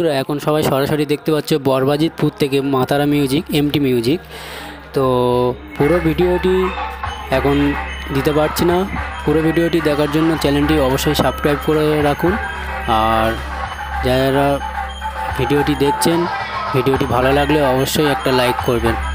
বন্ধুরা এখন সবাই সরাসরি দেখতে পাচ্ছ বরবাজিতপুর থেকে মাতারা মিউজিক এমটি মিউজিক। তো পুরো ভিডিওটি এখন দিতে পারছি না, পুরো ভিডিওটি দেখার জন্য চ্যানেলটি অবশ্যই সাবস্ক্রাইব করে রাখুন। আর যারা ভিডিওটি দেখছেন, ভিডিওটি ভালো লাগলে অবশ্যই একটা লাইক করবেন।